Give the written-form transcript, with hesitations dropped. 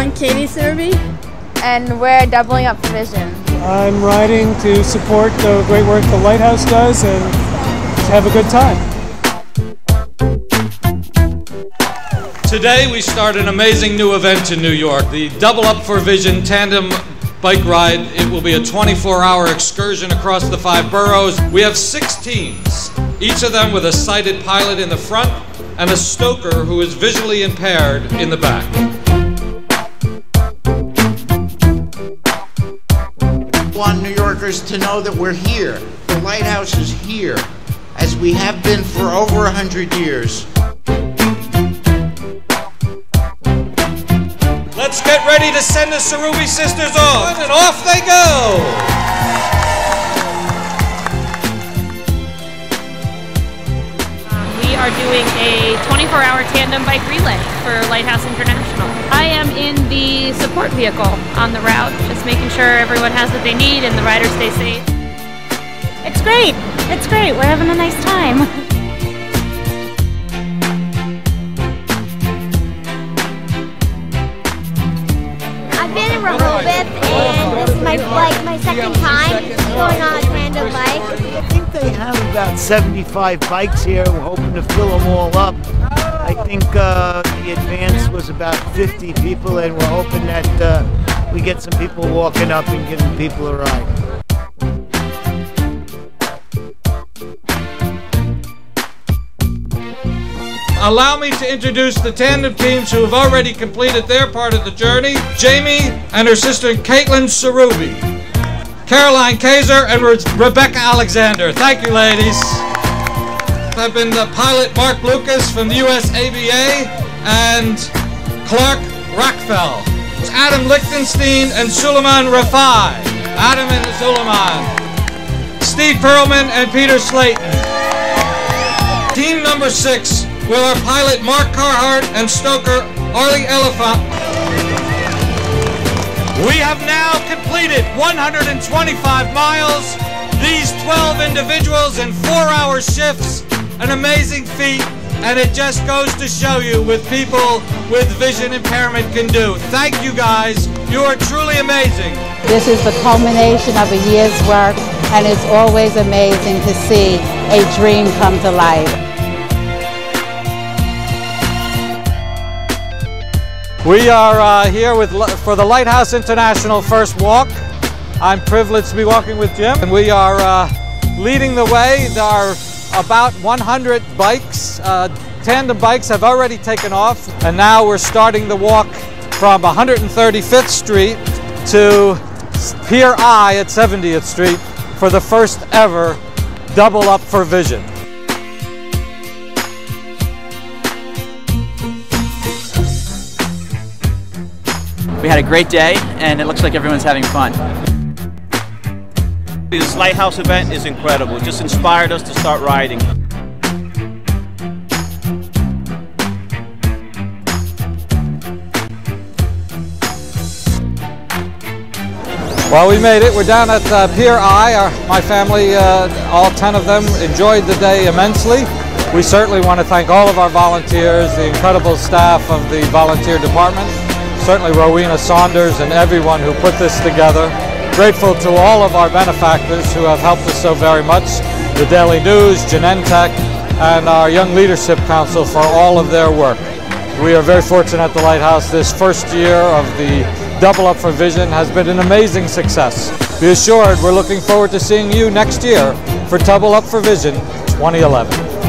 I'm Katie Serby. And we're doubling up the vision. I'm riding to support the great work the Lighthouse does and to have a good time. Today we start an amazing new event in New York, the Double Up for Vision Tandem Bike Ride. It will be a 24-hour excursion across the 5 boroughs. We have 6 teams, each of them with a sighted pilot in the front and a stoker who is visually impaired in the back. I want New Yorkers to know that we're here. The Lighthouse is here, as we have been for over 100 years. Let's get ready to send the Sarubi sisters off, and off they go! Are doing a 24-hour tandem bike relay for Lighthouse International. I am in the support vehicle on the route, just making sure everyone has what they need and the riders stay safe. It's great. It's great. We're having a nice time. I've been in Rehoboth and this is my second time going on a tandem bike. They have about 75 bikes here. We're hoping to fill them all up. I think the advance was about 50 people, and we're hoping that we get some people walking up and giving people a ride. Allow me to introduce the tandem teams who have already completed their part of the journey. Jamie and her sister Caitlin Sarubi. Caroline Kaiser and Rebecca Alexander. Thank you, ladies. I've been the pilot Mark Lucas from the USABA and Clark Rockfell. It's Adam Lichtenstein and Suleiman Rafai. Adam and Suleiman. Steve Perlman and Peter Slayton. Team number 6 with our pilot Mark Carhart and stoker Arlie Elefante. We have now completed 125 miles, these 12 individuals in 4-hour shifts, an amazing feat, and it just goes to show you what people with vision impairment can do. Thank you guys, you are truly amazing. This is the culmination of a year's work, and it's always amazing to see a dream come to life. We are here for the Lighthouse International First Walk. I'm privileged to be walking with Jim, and we are leading the way. There are about 100 bikes. Tandem bikes have already taken off, and now we're starting the walk from 135th Street to Pier I at 70th Street for the first ever Double Up for Vision. We had a great day, and it looks like everyone's having fun. This Lighthouse event is incredible. It just inspired us to start riding. Well, we made it. We're down at Pier I. My family, all 10 of them, enjoyed the day immensely. We certainly want to thank all of our volunteers, the incredible staff of the volunteer department. Certainly Rowena Saunders and everyone who put this together. Grateful to all of our benefactors who have helped us so very much, the Daily News, Genentech, and our Young Leadership Council for all of their work. We are very fortunate at the Lighthouse. This first year of the Double Up for Vision has been an amazing success. Be assured, we're looking forward to seeing you next year for Double Up for Vision 2011.